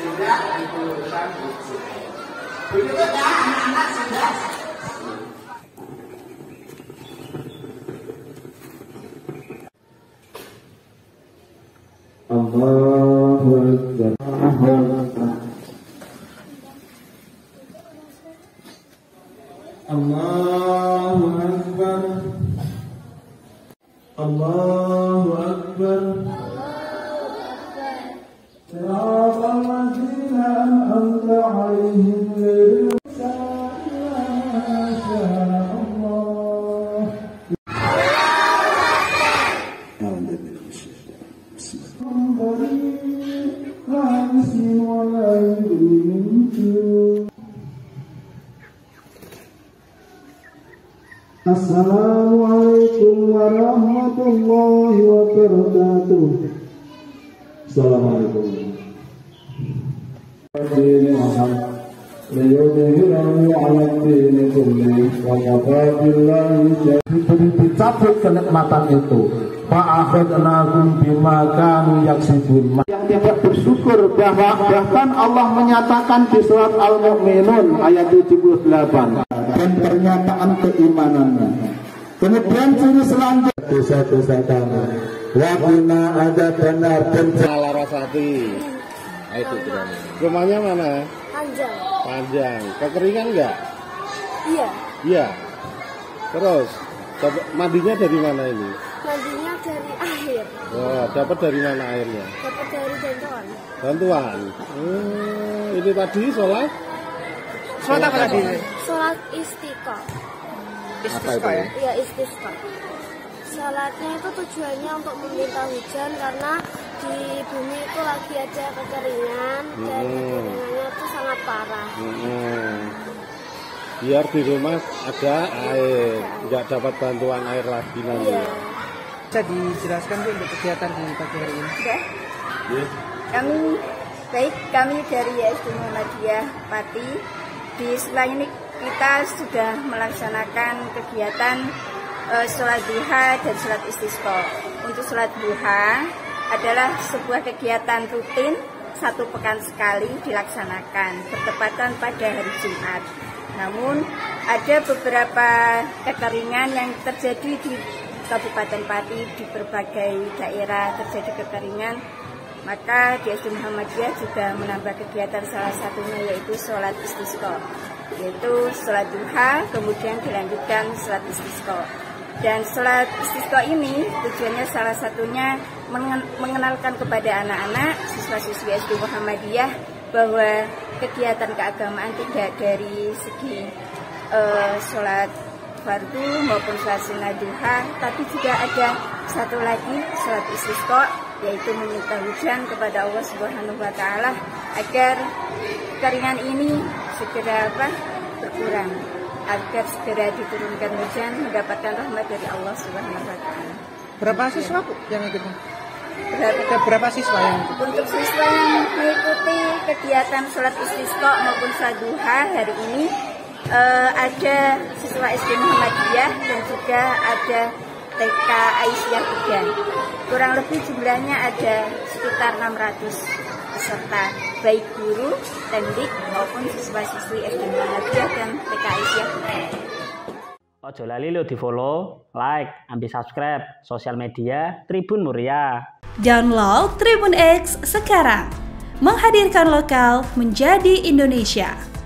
sudah diturunkan buku. Begitu dah anak-anak sudah. Allahu Akbar. Allahu Akbar. Allahu Akbar. Assalamualaikum warahmatullahi wabarakatuh. Assalamualaikum. Dicabut kenikmatan itu. Yang tidak bersyukur bahkan Allah menyatakan di surat Al-Mu'minun ayat 78 dan pernyataan keimanannya. Kemudian ciri selanjutnya dosa-dosa kamu. Wabina ada benar dan Larasati. Itu berani. Rumahnya mana? Panjang. Panjang. Kekeringan enggak? Iya. Iya. Terus mandinya dari mana ini? Mandinya dari air. Oh, dapat dari mana airnya? Dapat dari bantuan. Bantuan. Ini tadi sholat? Sholat apa tadi? Salat Istisqa. Istisqa ya? Iya, Istisqa. Salatnya itu tujuannya untuk meminta hujan karena di bumi itu lagi ada kekeringan dan kekeringannya itu sangat parah. Biar di rumah ada air, nggak dapat bantuan air lagi nanti. Iya. Bisa dijelaskan Bu untuk kegiatan di pagi hari ini? Sudah. Yes. Kami dari Yayasan Muhammadiyah Pati. Di selain ini kita sudah melaksanakan kegiatan sholat duha dan sholat istisqa. Untuk sholat duha adalah sebuah kegiatan rutin 1 pekan sekali dilaksanakan bertepatan pada hari Jumat. Namun ada beberapa kekeringan yang terjadi di Kabupaten Pati, di berbagai daerah terjadi kekeringan. Maka Yayasan Muhammadiyah juga menambah kegiatan salah satunya yaitu sholat istisqa, yaitu sholat duha kemudian dilanjutkan sholat istisqa. Dan sholat istisqa ini tujuannya salah satunya mengenalkan kepada anak-anak siswa-siswi SD Muhammadiyah bahwa kegiatan keagamaan tidak dari segi sholat fardu maupun sholat sunat duha, tapi juga ada satu lagi sholat istisqa, yaitu meminta hujan kepada Allah Subhanahu wa Ta'ala agar kekeringan ini segera berkurang, agar segera diturunkan hujan mendapatkan rahmat dari Allah Subhanahu wa Ta'ala. Berapa siswa yang ikutnya? Berapa siswa yang ikutnya? Untuk siswa yang mengikuti kegiatan sholat istisqa maupun sholat duha hari ini ada siswa SD Muhammadiyah dan juga ada TK Aisyah 3. Kurang lebih jumlahnya ada sekitar 600 peserta, baik guru, pendidik maupun siswa-siswi SD Muhammadiyah dan TK Aisyah 3. Ojo lali lo di-follow, like, ambil subscribe sosial media Tribun Muria. Download Tribun X sekarang. Menghadirkan lokal menjadi Indonesia.